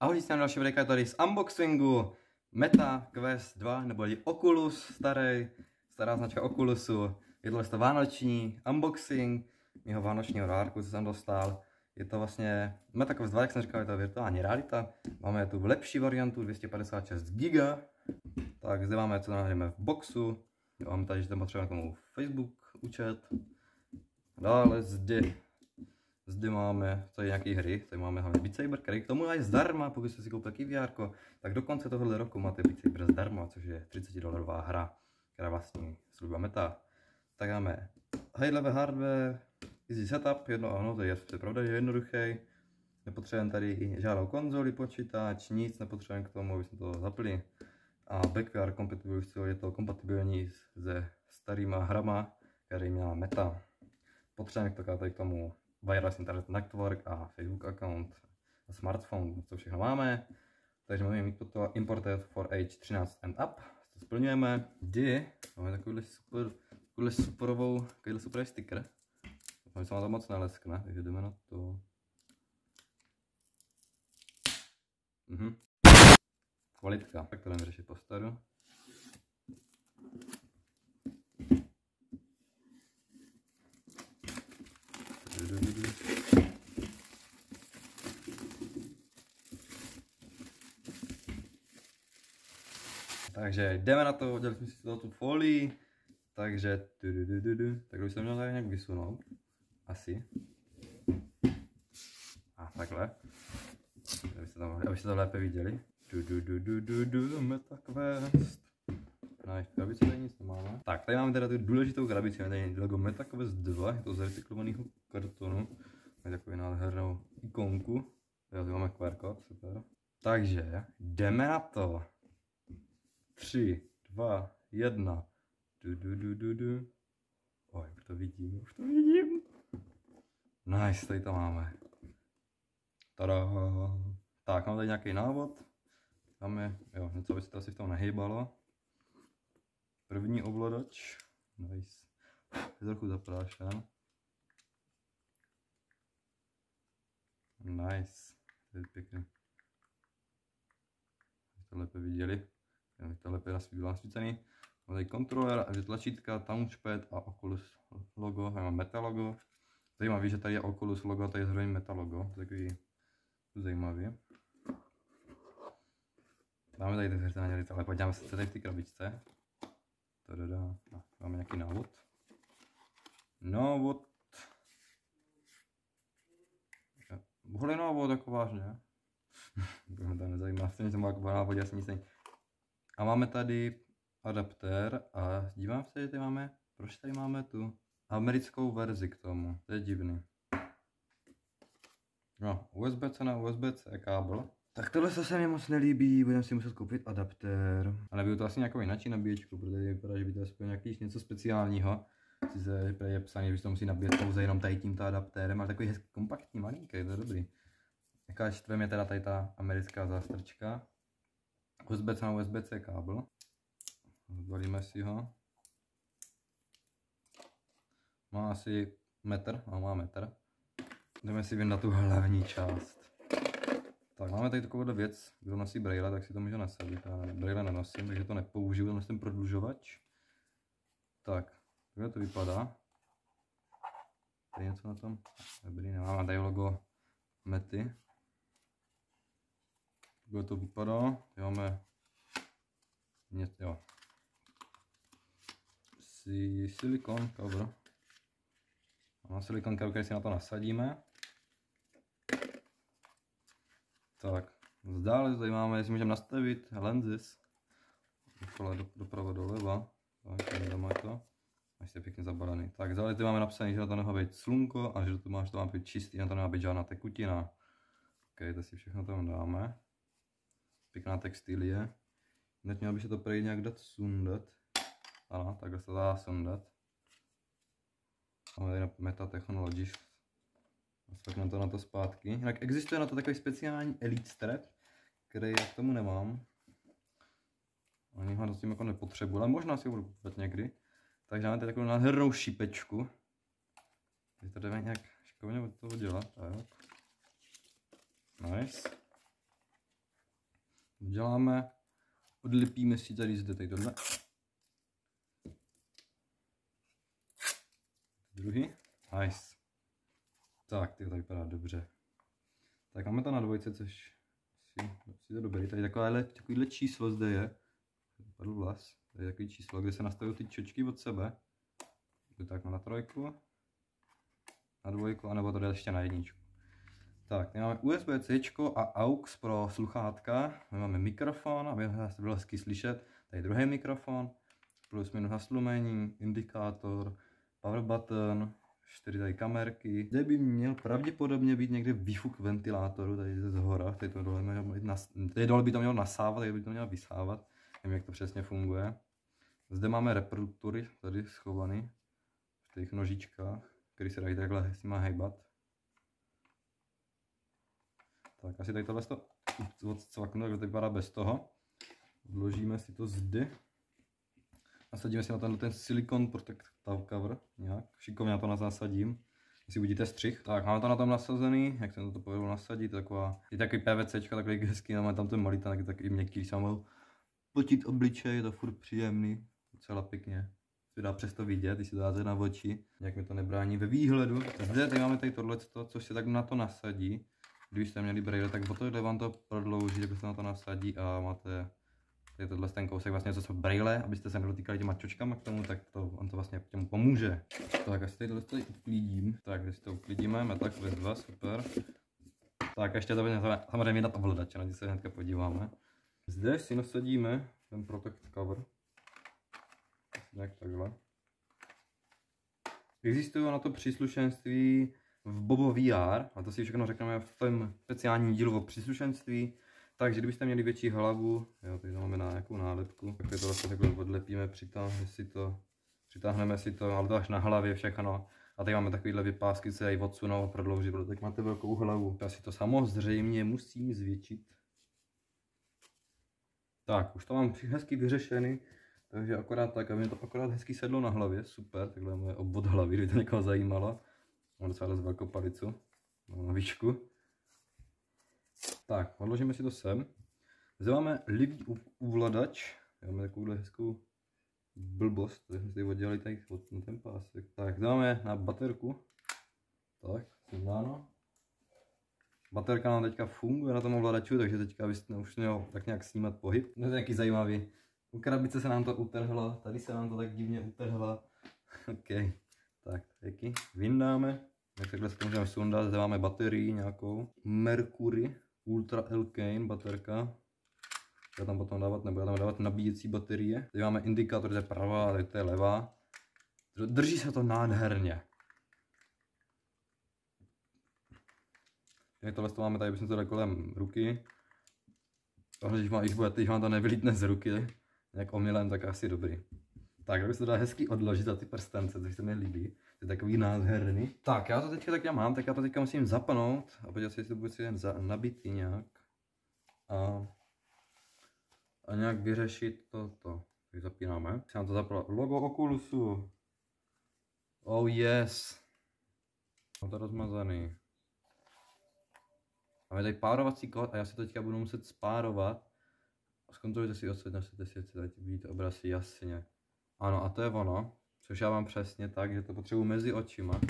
Ahoj, jsem další videjka tady z unboxingu Meta Quest 2, nebo Oculus, stará značka Oculusu. Je to vánoční unboxing mého vánočního dárku, co jsem dostal. Je to vlastně Meta Quest 2, jak jsem říkal, je to virtuální realita. Máme tu lepší variantu 256 GB. Tak zde máme, co najdeme v boxu. Máme tady, že tam potřebujeme k tomu Facebook účet. Dále zde máme tady nějaké hry, tady máme hlavně Beat Saber, který k tomu je zdarma, pokud jste si koupili taky VR, tak do konce tohoto roku máte Beat Saber zdarma, což je $30 hra, která vlastní služba Meta. Tak máme high level hardware, easy setup, to je pravda, že je jednoduchý. Nepotřebujeme tady žádnou konzoli, počítač, nic nepotřebujeme k tomu, aby jsme to zapli. A back VR je to kompatibilní se starýma hrama, který měla Meta. Potřebujeme k tomu wireless internet network a Facebook account a smartphone, co všechno máme. Takže máme mít toto imported for age 13 and up, to splňujeme. Máme takovýhle super sticker. Doufám, že se vám to moc neleskne, takže jdeme na to. Kvalitka, tak to jdeme řešit po staru. Takže jdeme na to, udělali jsme si tu folii, takže tak už jsem měl tady nějak vysunout, asi. A takhle, abyste to lépe viděli. Meta Quest. Na krabici tady nic nemáme. Tak, tady máme teda tu důležitou krabici, tady logo Meta Quest 2, je to z recyklovaného kartonu. Máme takovou nádhernou ikonku, tady máme QR kód, super. Takže jdeme na to. 3, 2, 1. Oj, už to vidím. Nice, tady to máme. Tada. Tak, mám tady nějaký návod. Tam je, jo, něco by se to asi v tom nehýbalo. První ovladač. Nice. Je trochu zaprášen. Nice. To je pěkný. Abyste to lépe viděli. To lépe nasvícený. Mám tady kontroler, tlačítka, touchpad a Oculus logo. Tady mám Meta logo. Zajímavý, že tady je Oculus logo a tady je zároveň Meta logo. Takový zajímavý. Máme tady virtuální realitu, ale podíváme se tady v té krabičce. Máme nějaký návod. Návod. Bohle návod, jako vážně. To mě tam nezajímá, vlastně něco má jako návod, jasně nic není. A máme tady adaptér a dívám se, že tady máme, proč tady máme tu americkou verzi k tomu, to je divný. No, USB-C na USB-C kábel. Tak tohle se mi moc nelíbí, budeme si muset koupit adaptér. A nebyl to asi nějakou jináčí nabíječku, protože vypadá, že by to aspoň nějaký něco speciálního. Sice je psaný, že to musí nabíjet pouze jenom tady tímto adaptérem, ale takový hezky kompaktní, malinký, to je dobrý. Jaká štve mě teda tady ta americká zástrčka. USB-C na USB-C kábel. Zbalíme si ho. Má asi metr, a má metr. Jdeme si vyndat tu hlavní část. Tak máme tady takovouhle věc, kdo nosí brejle, tak si to může nasadit. Já brejle nenosím, takže to nepoužiju, nosím prodlužovač. Tak, takhle to vypadá. Tady něco na tom? Dobrý, nemám, tady logo Mety. Takhle to vypadá, tady máme něco, jo. Silikon cover. Máme silikon cover, který si na to nasadíme. Tak, zdále tady máme, jestli můžeme nastavit lenses. Doprava doleva. Tak, tady dáme to. Až je pěkně zabalený. Tak, zdále tady máme napsané, že na to nemá být slunko a že to má být čistý, na to nemá být žádná tekutina. Ok, to si všechno tam dáme. Pěkná textilie. Hned měl by se to prý nějak dát sundat. Ano, takhle se to dá sundat. Máme tady Meta Technologies. Spakneme to na to zpátky. Jinak existuje na to takový speciální elite strap, který já k tomu nemám. Ani ho s tím jako nepotřebuji, ale možná si ho budu kupovat někdy. Takže máme tady takovou nádhernou šípečku. Tady to jdeme nějak šikovně od toho dělat. Tak. Nice. uděláme. Odlepíme si tady z detektoru. Druhý. Nice. Tak, to vypadá dobře. Tak máme to na dvojce, což si to dobrý. Tady takovýhle číslo zde je. Vypadl vlas. Tady je takový číslo, kde se nastavují ty čočky od sebe. Jdu tak na trojku. Na dvojku, anebo to jde ještě na jedničku. Tak, my máme USB-C a AUX pro sluchátka. My máme mikrofon, aby nás bylo hezky slyšet. Tady druhý mikrofon. Plus minus zaslumení, indikátor, power button. 4 tady kamerky. Zde by měl pravděpodobně být někde výfuk ventilátoru, tady ze zhora. Tady dole by to mělo nasávat, tady by to mělo vysávat. Nevím, jak to přesně funguje. Zde máme reproduktory, tady schované v těch nožičkách, které se dají takhle s nima hejbat. Tak asi tady tohle to odcvaknu, takže to vypadá bez toho. Odložíme si to zde. Nasadíme si na ten silikon protective cover, nějak šikovně na to nasadím, jestli budíte střih. Tak máme to na tom nasazený, jak jsem to povedl nasadit, taková, je takový PVCčka, takový hezký, máme tam ten malý, tak je takový měkký, když jsem mohl potit obličej, je to furt příjemný, docela pěkně. Se dá přesto vidět, když si to dáte na oči, nějak mi to nebrání ve výhledu. Zde tady máme tady tohleto, což se tak na to nasadí, když jste měli brýle, tak o tohle vám to prodlouží, tak se na to nasadí a máte. Tady tohle ten kousek vlastně, co jsou brýle, abyste se nedotýkali těma čočkama k tomu, tak to, on to vlastně těmu pomůže. Tak asi tady tohle uklidím. Tak, když to uklidíme, Meta Quest 2, super. Tak ještě to bude samozřejmě dát ovladač, na se hnedka podíváme. Zde si nasadíme ten protect cover. Nějak takhle. Existují na to příslušenství v Bobo VR, a to si všechno řekneme v tom speciálním dílu o příslušenství. Takže kdybyste měli větší hlavu, jo, tady to máme na nějakou nálepku, tak to vlastně takhle odlepíme, přitáhneme si to, ale to až na hlavě všechno. A tady máme takovýhle vypásky, se ji odsunou a prodloužit, protože tak máte velkou hlavu. Já si to samozřejmě musím zvětšit. Tak, už to mám hezky vyřešený, takže akorát tak, aby mi to akorát hezky sedlo na hlavě, super, takhle moje obvod hlavy, kdyby to někoho zajímalo. Mám docela z velkou palicu, mám na výšku. Tak, odložíme si to sem. Zde máme livý uvladač. Máme takovou hezkou blbost, takže jsme oddělali tady na ten pásek. Tak, dáme na baterku. Tak, dáno. Baterka nám teďka funguje na tom ovladaču, takže teďka byste už měl tak nějak snímat pohyb. No to je nějaký zajímavý. U krabice se nám to utrhlo, tady se nám to tak divně utrhlo. OK, tak taky vyndáme. Tak takhle se můžeme sundat, zde máme baterii nějakou. Mercury Ultra Alkaline baterka. Já tam potom dávat nebudu, já tam dávat nabíjecí baterie. Tady máme indikátor, to je pravá, tady to je levá. Drží se to nádherně. Tady tohle to máme tady, bychom to dali kolem ruky. Tohle, když vám to nevylítne z ruky, nějak omylem, tak asi dobrý. Tak, aby se to dá hezky odložit za ty prstence, což se mi líbí. To je takový nádherný. Tak, já to teďka tak já mám, tak já to teďka musím zapnout a podívat se, jestli to bude si jen nabitý nějak. A nějak vyřešit toto. Tak zapínáme. Já to zapnul logo Oculusu. Oh yes. Mám to rozmazaný. Máme tady párovací kód a já se teďka budu muset spárovat. Zkontrolujte si odsvětněte si, jestli tady vidíte obraz jasně. Ano, a to je ono, což já mám přesně tak, že to potřebuji mezi očima.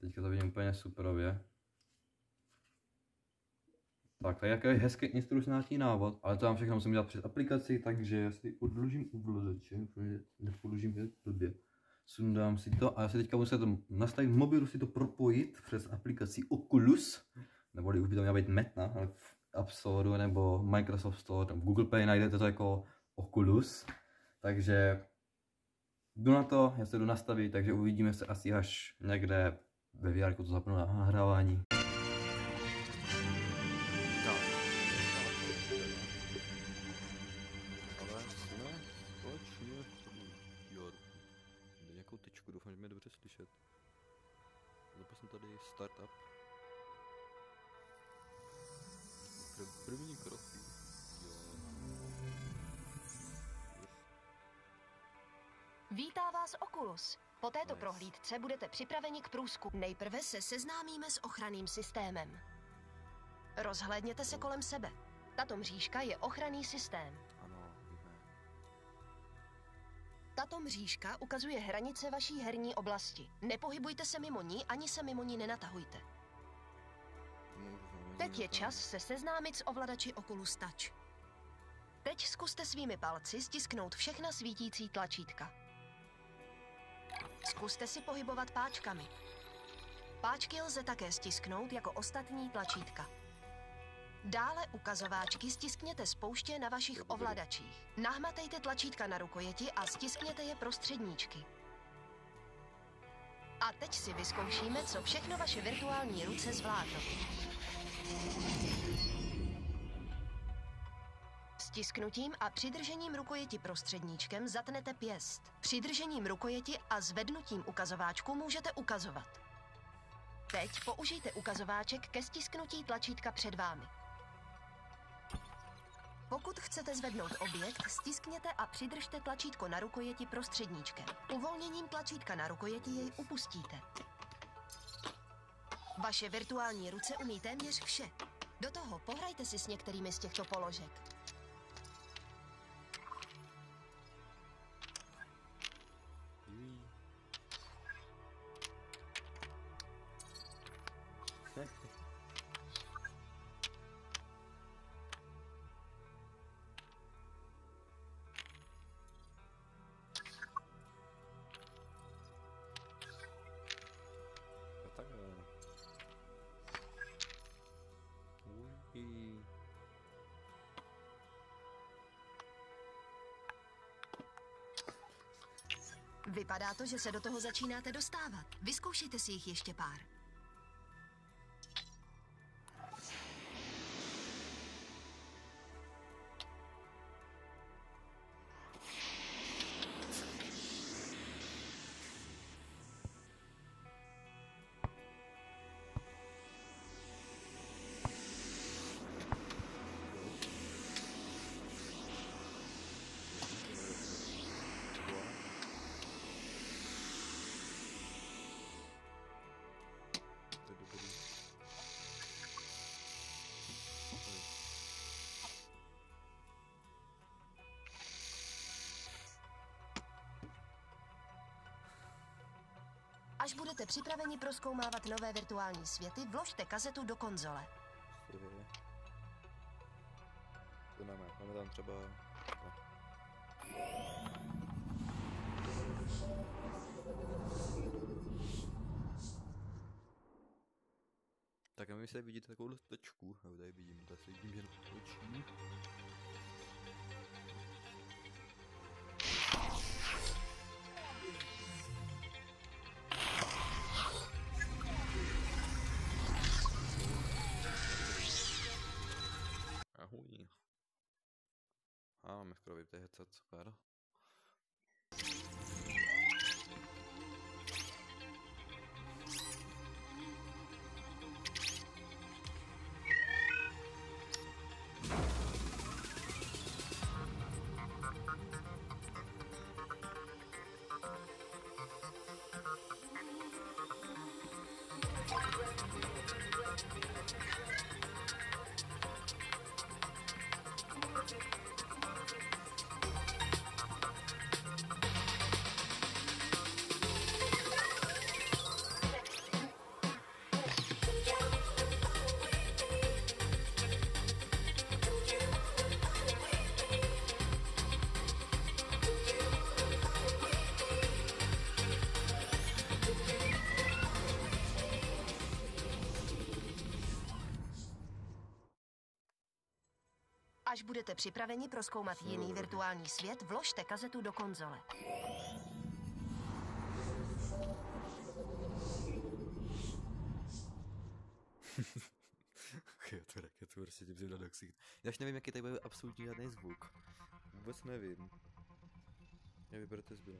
Teďka to vidím úplně superově. Tak, tady je hezký instrukční návod, ale to vám všechno musím dělat přes aplikaci, takže já si odložím uvlazeče, nepodložím je blbě. Sundám si to a já si teďka musím nastavit mobilu, si to propojit přes aplikaci Oculus, nebo už by to měla být Meta, ale v App Store nebo Microsoft Store, tam v Google Play najdete to jako Oculus, takže jdu na to, já se jdu nastavit, takže uvidíme se asi až někde ve VR-ku, to zapnu na nahrávání. Ale jsme společně, jo, nějakou tečku, doufám, že mě dobře slyšet. Zapasnu tady startup. První krok, Vítá vás Oculus. Po této prohlídce budete připraveni k průzkumu. Nejprve se seznámíme s ochranným systémem. Rozhlédněte se kolem sebe. Tato mřížka je ochranný systém. Ano, víme. Tato mřížka ukazuje hranice vaší herní oblasti. Nepohybujte se mimo ní, ani se mimo ní nenatahujte. Teď je čas se seznámit s ovladači Oculus Touch. Teď zkuste svými palci stisknout všechna svítící tlačítka. Zkuste si pohybovat páčkami. Páčky lze také stisknout jako ostatní tlačítka. Dále ukazováčky stiskněte spouště na vašich ovladačích. Nahmatejte tlačítka na rukojeti a stiskněte je prostředníčky. A teď si vyzkoušíme, co všechno vaše virtuální ruce zvládnou. Stisknutím a přidržením rukojeti prostředníčkem zatnete pěst. Přidržením rukojeti a zvednutím ukazováčku můžete ukazovat. Teď použijte ukazováček ke stisknutí tlačítka před vámi. Pokud chcete zvednout objekt, stiskněte a přidržte tlačítko na rukojeti prostředníčkem. Uvolněním tlačítka na rukojeti jej upustíte. Vaše virtuální ruce umí téměř vše. Do toho pohrajte si s některými z těchto položek. Vypadá to, že se do toho začínáte dostávat. Vyzkoušejte si jich ještě pár. Až budete připraveni prozkoumávat nové virtuální světy, vložte kazetu do konzole. To máme, tam třeba... Tak a my se vidíte takovou točku, nebo tady vidím, tady si vidím jenom točí. Mercury, to je headset, super. Až budete připraveni prozkoumat jiný virtuální svět, vložte kazetu do konzole. To raketu, prostě tím jsem doxít. Já už nevím, jaký tady bude absolutně žádný zvuk. Vůbec nevím. Nevyberte zbylo.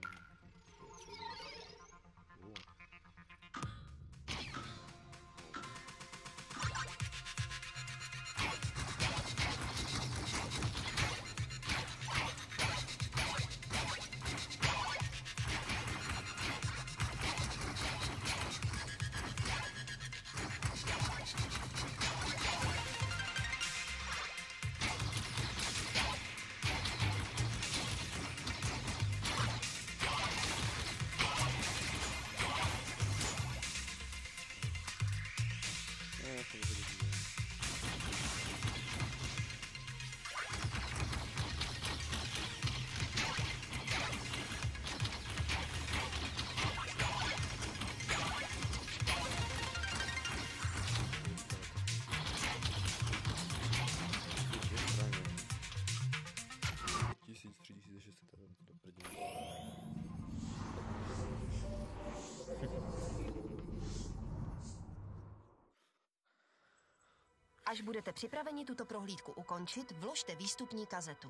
Až budete připraveni tuto prohlídku ukončit, vložte výstupní kazetu.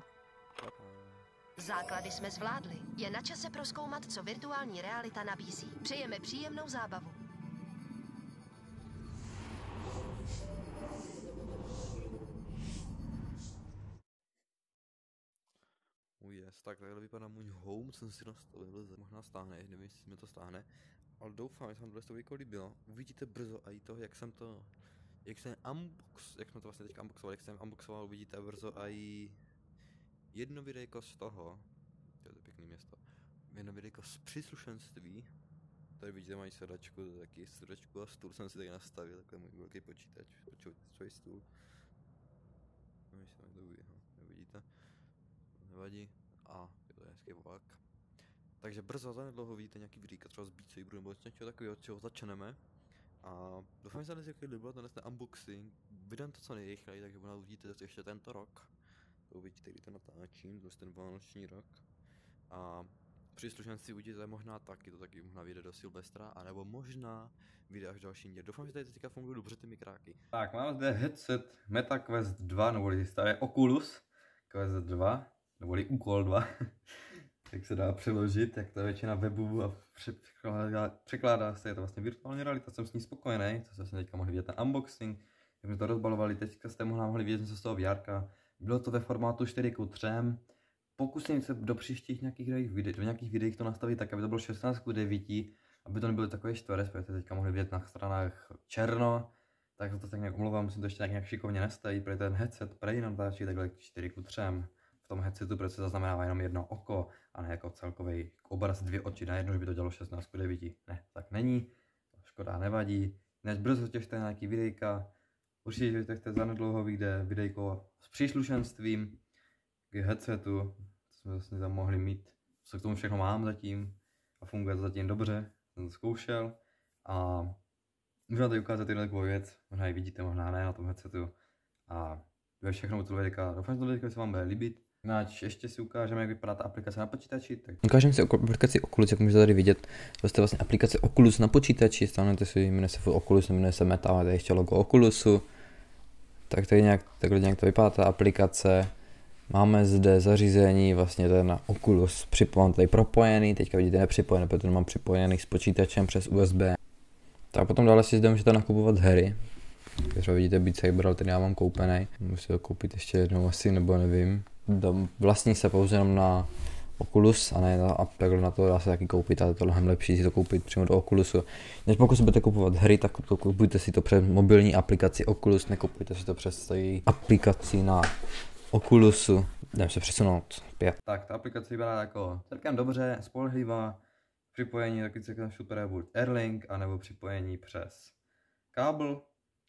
Základy jsme zvládli. Je na čase prozkoumat, co virtuální realita nabízí. Přejeme příjemnou zábavu. Tak takhle vypadá můj home, co jsem si nastavil, možná stáhne, nevím, jestli mi to stáhne, ale doufám, že se vám tohle video líbilo. Uvidíte brzo i to, jak jsem to vlastně teďka unboxoval, uvidíte brzo i jedno videjko z toho, to je to pěkné město, jedno videjko z příslušenství, tady vidíte mají sedačku, taky sedačku a stůl jsem si tady nastavil, takhle můj velký počítač, stůl, nevím, jestli to uvidíte, nevadí. A je to hezký vlak. Takže brzo zanedlouho vidíte nějaký vidíka, třeba z Beat Saberu nebo něco takového, od čeho začneme. A doufám, že se dnes jakkoliv líbilo tenhle unboxing. Vydám to co nejrychleji, takže možná uvidíte to ještě tento rok. To uvidíte, kdy to natáčím, to je ten vánoční rok. A příslušenci uvidíte možná taky, to taky možná vyjde do Silvestra, anebo možná vyjde až další den. Doufám, že tady teďka fungují dobře ty mikráky. Tak, mám zde headset Meta Quest 2, nebo staré Oculus Quest 2. Neboli úkol 2, jak se dá přeložit, jak to je většina webů a překládá se, je to vlastně virtuální realita, jsem s ní spokojený, co jsme teďka mohli vidět ten unboxing, jak jsme to rozbalovali, teďka jste mohli vidět něco z toho VRka, bylo to ve formátu 4:3, pokusím se do příštích nějakých videích to nastavit tak, aby to bylo 16:9, aby to nebyly takové čtverec, protože teďka mohli vidět na stranách černo, tak to tak nějak omlouvám, musím to ještě tak nějak šikovně nastavit, protože ten headset prej natáčí takhle 4:3. V tom headsetu protože zaznamenává jenom jedno oko a ne jako celkový obraz dvě oči na jedno, že by to dělalo 16:9. Ne, tak není, škoda, nevadí. Než brzo těšte nějaký videjka, určitě že těšte zanedlouho vyjde videjko s příslušenstvím k headsetu, co jsme vlastně tam mohli mít, co k tomu všechno mám zatím a funguje to zatím dobře, jsem to zkoušel a můžu tady ukázat jednu takovou věc, možná ji vidíte, možná ne na tom headsetu a to je všechno u toho videjka, doufám, že tohle videjko se vám bude líbit. Náč, ještě si ukážeme, jak vypadá ta aplikace na počítači. Tak... Ukážeme si aplikaci Oculus, jak můžete tady vidět. To je vlastně aplikace Oculus na počítači, stáhnete si, jmenuje se Oculus, jmenuje se Meta, ale tady ještě logo Oculusu. Tak tady nějak, takhle nějak to vypadá ta aplikace. Máme zde zařízení, vlastně to je na Oculus, mám tady propojený, teďka vidíte nepřipojený, protože mám připojený s počítačem přes USB. Tak potom dále si zde můžete nakupovat hry. Třeba vidíte Beat Saber, ten já mám koupený. Musím ho koupit ještě jednou asi, nebo nevím. Vlastní se pouze jenom na Oculus a ne na Apple, na to dá se taky koupit, ale to je mnohem lepší si to koupit přímo do Oculusu. Než pokud si budete kupovat hry, tak to kupujte si to přes mobilní aplikaci Oculus, nekupujte si to přes aplikaci na Oculusu. Jdeme se přesunout zpět. Tak ta aplikace vypadá jako celkem dobře, spolehlivá, připojení taky celkem super buď Air Link, anebo připojení přes kábel.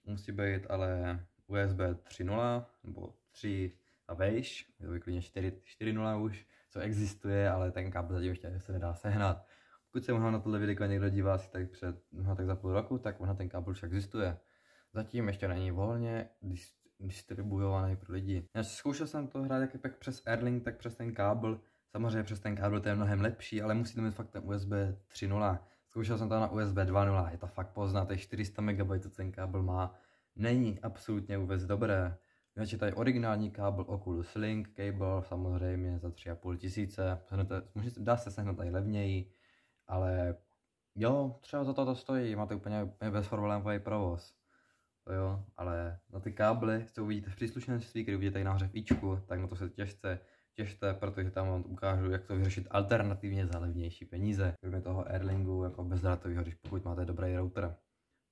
Musí být ale USB 3.0 nebo 3 a vejš, je to by klidně 4.0 už, co existuje, ale ten kábel zatím ještě se nedá sehnat. Pokud se možná na tohle video někdo dívá si tak před, tak za půl roku, tak možná ten kábel už existuje. Zatím ještě není volně distribuovaný pro lidi. Já zkoušel jsem to hrát jak přes Air Link, tak přes ten kábel. Samozřejmě přes ten kábel to je mnohem lepší, ale musí to mít fakt ten USB 3.0. Zkoušel jsem tam na USB 2.0, je to fakt pozdná, to je 400 MB, co ten kábel má. Není absolutně vůbec dobré. Jinak tady originální kábel Oculus Link, cable samozřejmě za 3 500. Dá se sehnat tady levněji, ale jo, třeba za to stojí, máte úplně bezproblémový provoz. To jo, ale na ty kábly, co uvidíte v příslušenství, který uvidíte tady nahoře v ičku, tak na to se těžce, protože tam vám ukážu, jak to vyřešit alternativně za levnější peníze. Kromě toho Air Linku jako bezdrátového, když pokud máte dobrý router,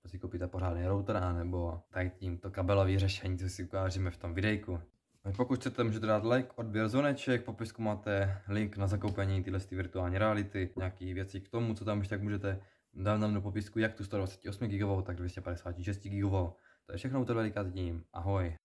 to si koupíte pořádný router, anebo tady tímto kabelové řešení, co si ukážeme v tom videjku. Pokud chcete, můžete dát like, odběr, zvoneček, popisku máte link na zakoupení tyhle virtuální reality, nějaký věci k tomu, co tam ještě tak můžete, dám nám do popisku jak tu 128 GB, tak 256 GB. To je všechno u tohle videa, zatím ahoj.